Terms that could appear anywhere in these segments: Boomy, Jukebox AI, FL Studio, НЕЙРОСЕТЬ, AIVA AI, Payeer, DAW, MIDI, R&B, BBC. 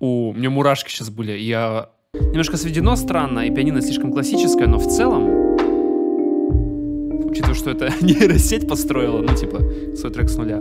У меня мурашки сейчас были. Я немножко сведено странно, и пианино слишком классическое, но в целом, учитывая, что это нейросеть построила, ну типа свой трек с нуля.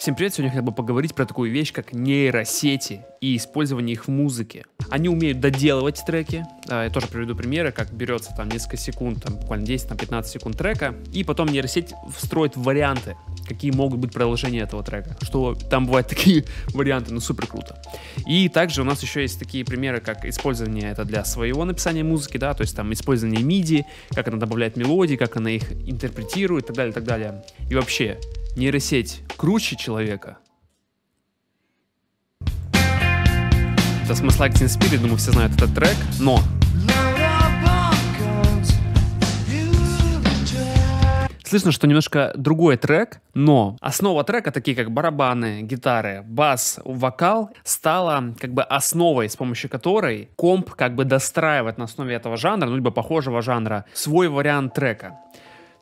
Всем привет, сегодня хотел бы поговорить про такую вещь, как нейросети и использование их в музыке. Они умеют доделывать треки, я тоже приведу примеры, как берется там несколько секунд, там, буквально 10-15 секунд трека, и потом нейросеть встроит варианты, какие могут быть продолжения этого трека, что там бывают такие варианты, ну супер круто. И также у нас еще есть такие примеры, как использование это для своего написания музыки, да, то есть там использование MIDI, как она добавляет мелодии, как она их интерпретирует и так далее, и так далее. И вообще, нейросеть круче человека. Это Smells Like Teen Spirit, думаю, все знают этот трек, но слышно, что немножко другой трек, но основа трека, такие как барабаны, гитары, бас, вокал, стала как бы основой, с помощью которой комп как бы достраивает на основе этого жанра, ну либо похожего жанра, свой вариант трека.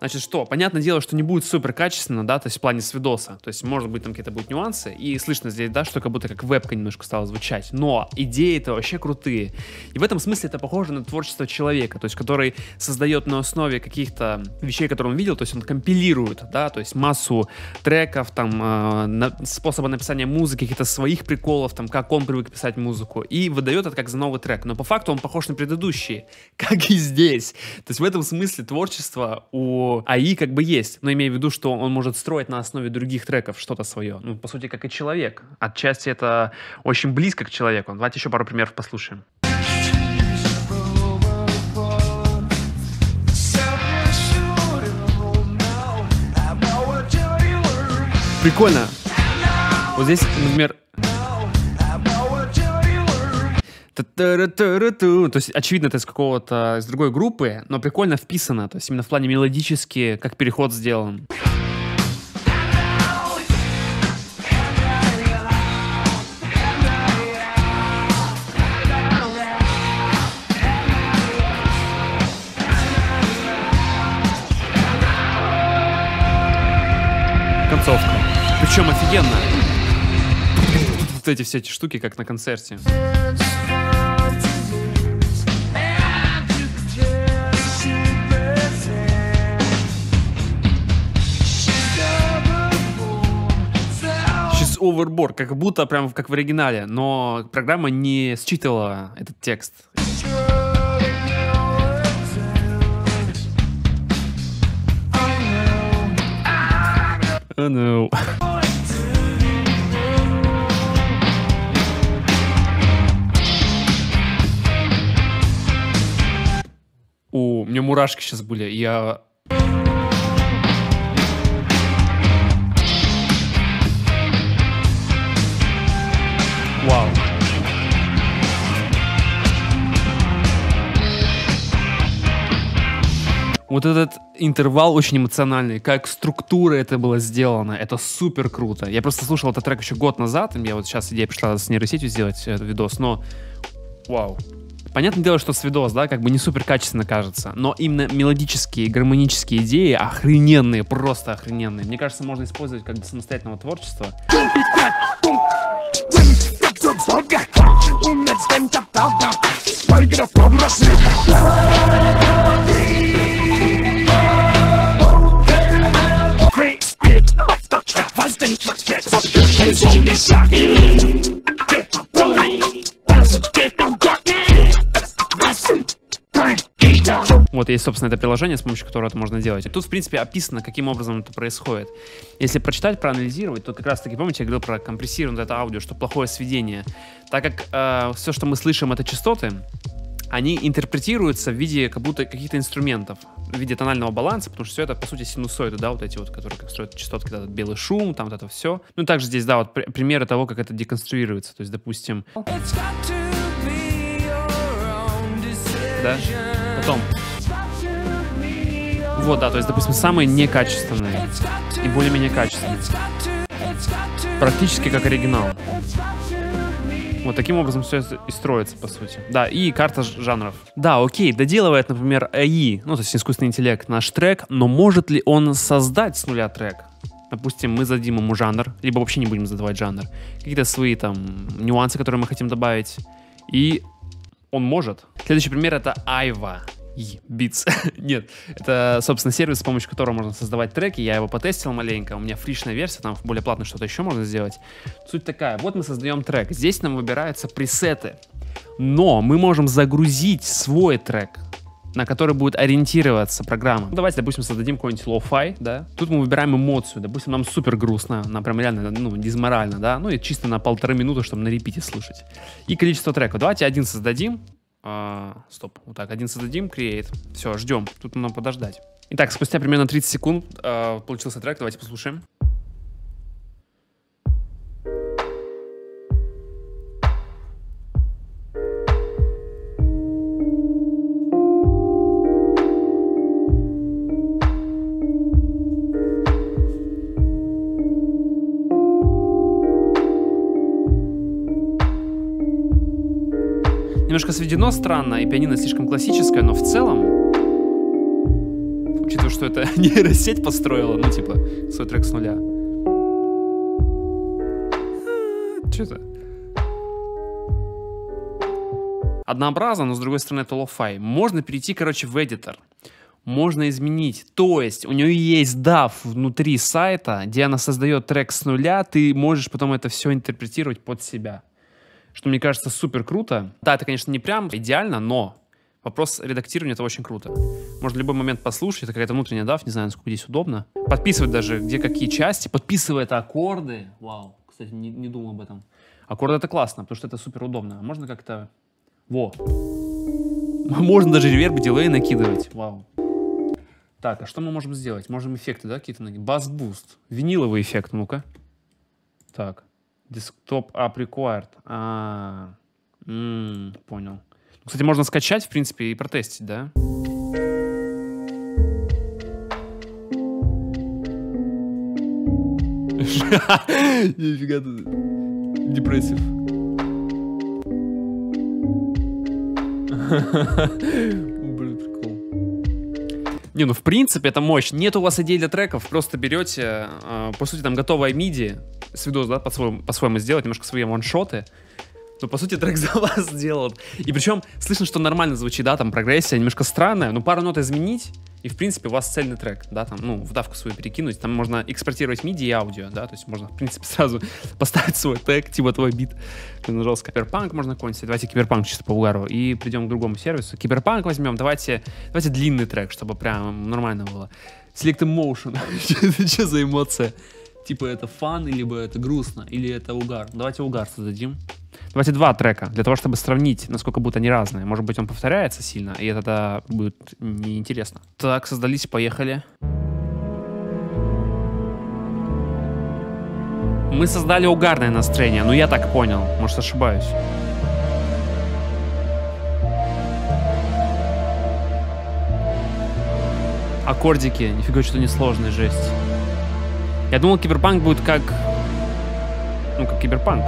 Значит, что? Понятное дело, что не будет супер качественно, да, то есть в плане свидоса. То есть, может быть, там какие-то будут нюансы. И слышно здесь, да, что как будто как вебка немножко стала звучать. Но идеи-то вообще крутые. И в этом смысле это похоже на творчество человека, то есть, который создает на основе каких-то вещей, которые он видел, то есть он компилирует, да, то есть массу треков, там, способа написания музыки, каких-то своих приколов, там, как он привык писать музыку. И выдает это как за новый трек. Но по факту он похож на предыдущие, как и здесь. То есть в этом смысле творчество у АИ как бы есть, но имею в виду, что он может строить на основе других треков что-то свое. Ну, по сути, как и человек. Отчасти это очень близко к человеку. Давайте еще пару примеров послушаем. Прикольно. Вот здесь, например, то есть, очевидно, это из какого-то, из другой группы, но прикольно вписано, то есть именно в плане мелодически, как переход сделан. Концовка. Причем офигенно. Вот эти все эти штуки, как на концерте. Overboard, как будто прям как в оригинале, но программа не считывала этот текст. Oh no. У меня мурашки сейчас были, я... Вау. Вот этот интервал очень эмоциональный, как структура это было сделано, это супер круто. Я просто слушал этот трек еще год назад, и я вот сейчас идея пришла с нейросетью сделать этот видос, но вау. Понятное дело, что свидос, да, как бы не супер качественно кажется, но именно мелодические, гармонические идеи охрененные, просто охрененные. Мне кажется, можно использовать как для самостоятельного творчества. Вот есть, собственно, это приложение, с помощью которого это можно делать. И тут, в принципе, описано, каким образом это происходит. Если прочитать, проанализировать, то как раз-таки, помните, я говорил про компрессированное это аудио, что плохое сведение. Так как все, что мы слышим, это частоты, они интерпретируются в виде как будто каких-то инструментов, в виде тонального баланса, потому что все это, по сути, синусоиды, да, вот эти вот, которые как строят частотки, этот белый шум, там вот это все. Ну, также здесь, да, вот примеры того, как это деконструируется. То есть, допустим... Да? Потом... Вот, да, то есть, допустим, самые некачественные и более-менее качественные. Практически как оригинал. Вот таким образом все и строится, по сути. Да, и карта жанров. Да, окей, доделывает, например, AI, ну, то есть искусственный интеллект, наш трек, но может ли он создать с нуля трек? Допустим, мы зададим ему жанр, либо вообще не будем задавать жанр. Какие-то свои там нюансы, которые мы хотим добавить. И он может. Следующий пример — это AIVA Beats. Нет, это, собственно, сервис, с помощью которого можно создавать треки. Я его потестил маленько. У меня фришная версия, там в более платную что-то еще можно сделать. Суть такая. Вот мы создаем трек. Здесь нам выбираются пресеты. Но мы можем загрузить свой трек, на который будет ориентироваться программа. Ну, давайте, допустим, создадим какой-нибудь лоу-фай, да. Тут мы выбираем эмоцию. Допустим, нам супер грустно, нам прям реально, ну, дизморально, да. Ну, и чисто на 1,5 минуты, чтобы на репите слушать. И количество треков. Давайте один создадим. Стоп, вот так, один создадим, create. Все, ждем, тут нам подождать. Итак, спустя примерно 30 секунд получился трек, давайте послушаем. Немножко сведено странно, и пианино слишком классическое, но в целом, учитывая, что это нейросеть построила, ну типа, свой трек с нуля. Че это? Однообразно, но с другой стороны это лоу-фай. Можно перейти, короче, в эдитор. Можно изменить. То есть у нее есть DAW внутри сайта, где она создает трек с нуля, ты можешь потом это все интерпретировать под себя. Что мне кажется супер круто. Да, это, конечно, не прям идеально, но вопрос редактирования — это очень круто. Можно в любой момент послушать, это какая-то внутренняя DAW, не знаю, насколько здесь удобно. Подписывать даже, где какие части. Подписывает аккорды. Вау, кстати, не думал об этом. Аккорды — это классно, потому что это супер удобно. А можно как-то... Во! Можно даже реверб, дилей накидывать. Вау. Так, а что мы можем сделать? Можем эффекты, да, какие-то... Бас-буст. Виниловый эффект, ну-ка. Так. Desktop app required. Понял. Кстати, можно скачать, в принципе, и протестить, да? Нифига тут. Депрессив. Блин, прикол. Не, ну в принципе это мощь. Нет у вас идей для треков, просто берете, по сути, там готовое MIDI. С видос, да, по-своему сделать, немножко свои ваншоты. Но, по сути, трек за вас сделан. И причем слышно, что нормально звучит, да, там прогрессия немножко странная, но пару нот изменить, и, в принципе, у вас цельный трек, да, там, ну, в давку свою перекинуть, там можно экспортировать MIDI и аудио, да, то есть можно, в принципе, сразу поставить свой тег, типа твой бит. Ты нажал киберпанк, можно кончить, давайте киберпанк чисто по угару, и придем к другому сервису. Киберпанк возьмем, давайте длинный трек, чтобы прям нормально было. Select emotion, что за эмоция? Типа это фан, либо это грустно, или это угар. Давайте угар создадим. Давайте два трека, для того, чтобы сравнить, насколько будут они разные. Может быть, он повторяется сильно, и это тогда будет неинтересно. Так, создались, поехали. Мы создали угарное настроение, но я так понял, может, ошибаюсь. Аккордики, нифига, что-то несложная жесть. Я думал, киберпанк будет как... Ну, как киберпанк.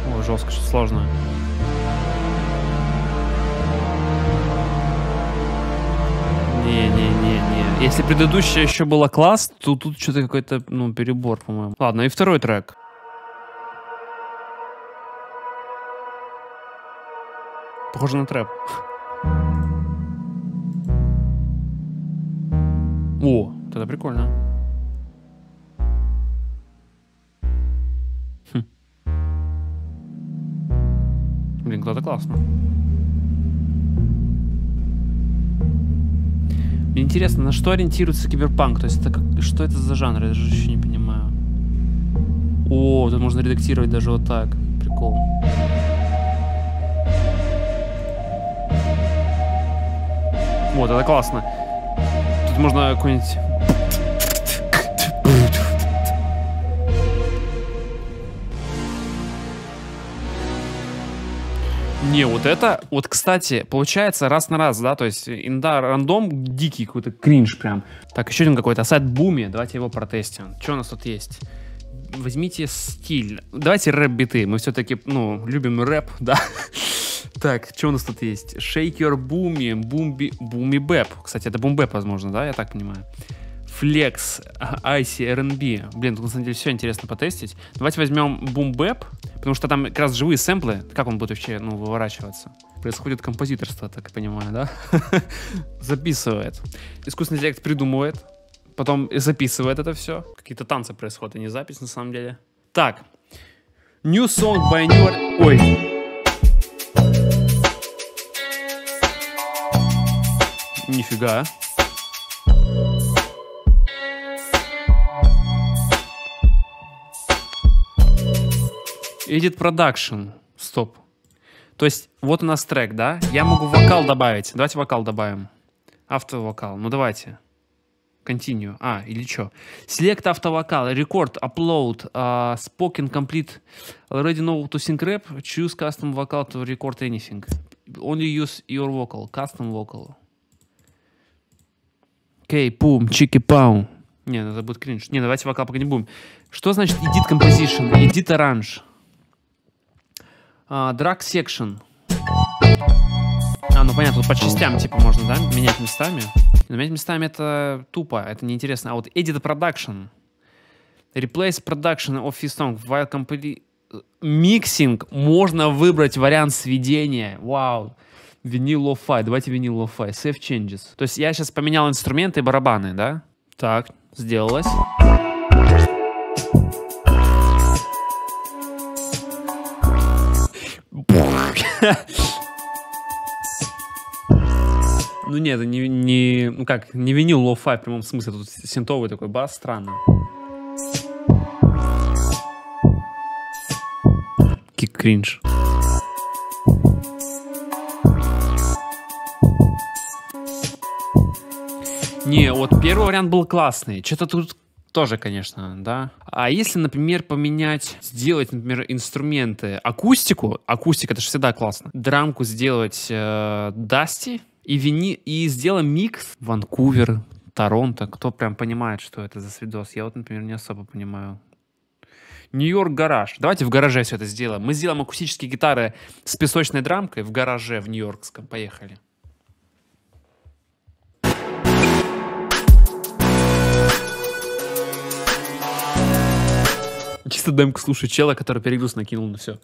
О, жестко, что сложно. Не-не-не-не. Если предыдущая еще была класс, то тут что-то какой-то, ну, перебор, по-моему. Ладно, и второй трек. Похоже на трэп. О, тогда прикольно. Хм. Блин, это классно. Мне интересно, на что ориентируется киберпанк? То есть это как, что это за жанр? Я даже еще не понимаю. О, тут можно редактировать даже вот так. Прикол. Вот, это классно. Можно какой-нибудь... Не, вот это, вот, кстати, получается раз на раз, да, то есть иногда рандом дикий какой-то кринж прям. Так, еще один какой-то, сайт Boomy, давайте его протестим. Что у нас тут есть? Возьмите стиль, давайте рэп-биты, мы все-таки, ну, любим рэп, да. Так, что у нас тут есть? Shake Your Boomy, Boomy Bap. Кстати, это бумбэп, возможно, да, я так понимаю. Flex, Icy, R&B. Блин, тут на самом деле все интересно потестить. Давайте возьмем бумбэп, потому что там как раз живые сэмплы. Как он будет вообще, ну, выворачиваться? Происходит композиторство, так понимаю, да? Записывает. Искусственный интеллект придумывает, потом записывает это все. Какие-то танцы происходят, а не запись на самом деле. Так. New song by new... Ой. Нифига. Edit Production. Стоп. То есть, вот у нас трек, да? Я могу вокал добавить. Давайте вокал добавим. Автовокал. Ну, давайте. Continue. А, или что? Select автовокал. Record. Upload. Spoken. Complete. Already know to sync rap. Choose custom vocal to record anything. Only use your vocal. Custom vocal. Окей, бум, чики-пау. Не, это будет кринж. Не, давайте вокал пока не будем. Что значит edit composition? Edit arrange. Drag section. А, ну понятно, тут по частям типа можно, да, менять местами. Но менять местами это тупо, это неинтересно. А вот edit production. Replace production of his song while complete... Mixing. Можно выбрать вариант сведения. Вау. Винил лоу-фай. Давайте винил лоу-фай. Save changes. То есть я сейчас поменял инструменты и барабаны, да? Так, сделалось. Ну нет, это не... Ну как, не винил лоу-фай в прямом смысле. Тут синтовый такой бас, странно. Кик-кринж. Не, вот первый вариант был классный. Что-то тут тоже, конечно, да. А если, например, поменять, сделать, например, инструменты, акустику, акустика, это же всегда классно. Драмку сделать дасти и сделаем микс. Ванкувер, Торонто, кто прям понимает, что это за свидос? Я вот, например, не особо понимаю. Нью-Йорк гараж. Давайте в гараже все это сделаем. Мы сделаем акустические гитары с песочной драмкой в гараже в Нью-Йоркском. Поехали. Чисто демку слушаю чела, который перегруз накинул, ну все.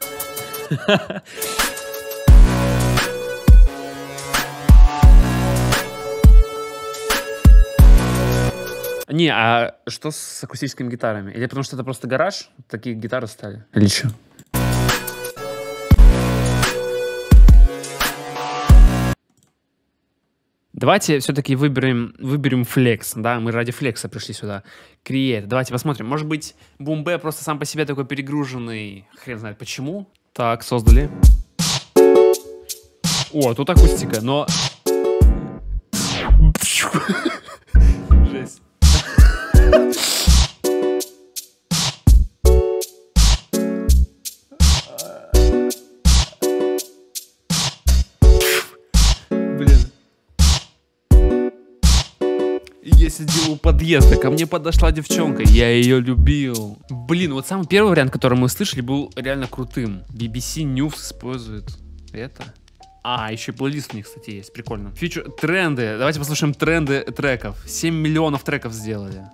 Не, а что с акустическими гитарами? Или потому что это просто гараж? Такие гитары стали? Или что? Давайте все-таки выберем флекс, да, мы ради флекса пришли сюда. Create, давайте посмотрим, может быть, бумбэ просто сам по себе такой перегруженный, хрен знает почему. Так, создали. О, тут акустика, но... Жесть. Я сидел у подъезда, ко мне подошла девчонка, я ее любил. Блин, вот самый первый вариант, который мы услышали, был реально крутым. BBC News использует это. А, еще и плейлист у них, кстати, есть, прикольно. Фьючер, тренды, давайте послушаем тренды треков. 7 миллионов треков сделали.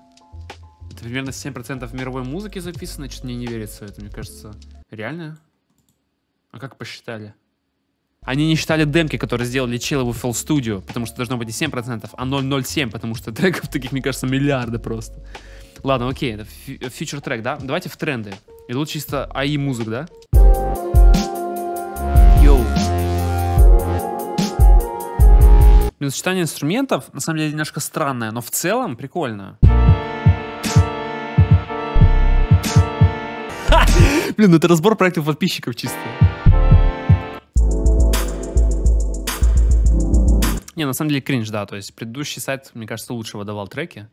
Это примерно 7% мировой музыки записано, что-то мне не верится в это, мне кажется. Реально? А как посчитали? Они не считали демки, которые сделали челы в FL Studio, потому что должно быть не 7%, а 0,07, потому что треков таких, мне кажется, миллиарды просто. Ладно, окей, это фьючер трек, да? Давайте в тренды. И тут чисто AI музык, да? Йоу. Блин, сочетание инструментов, на самом деле, немножко странное, но в целом прикольно. Ха! Блин, это разбор проектов подписчиков чисто. Не, на самом деле кринж, да, то есть предыдущий сайт, мне кажется, лучше выдавал треки.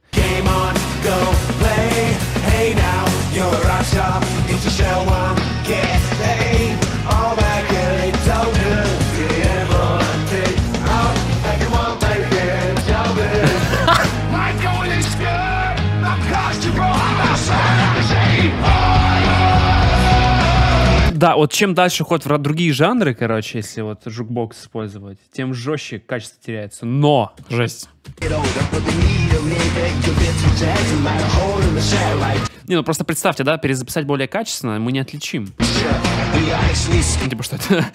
вот чем дальше ход в другие жанры, короче, если вот жукбокс использовать, тем жестче качество теряется. Но! Жесть. Не, ну просто представьте, да, перезаписать более качественно мы не отличим. Типа что это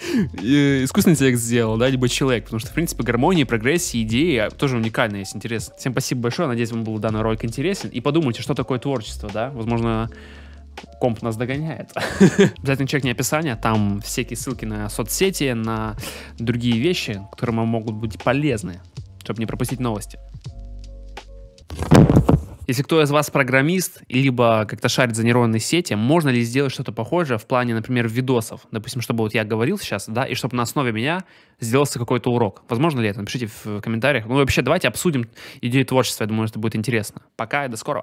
искусственный интеллект сделал, да, либо человек. Потому что, в принципе, гармония, прогрессия, идеи тоже уникальны, если интересно. Всем спасибо большое, надеюсь, вам был данный ролик интересен. И подумайте, что такое творчество, да? Возможно, комп нас догоняет. Обязательно чекни описание, там всякие ссылки на соцсети, на другие вещи, которые вам могут быть полезны, чтобы не пропустить новости. Если кто из вас программист, либо как-то шарит за нейронные сети, можно ли сделать что-то похожее в плане, например, видосов? Допустим, чтобы вот я говорил сейчас, да, и чтобы на основе меня сделался какой-то урок. Возможно ли это? Напишите в комментариях. Ну, вообще, давайте обсудим идею творчества. Я думаю, это будет интересно. Пока и до скорого.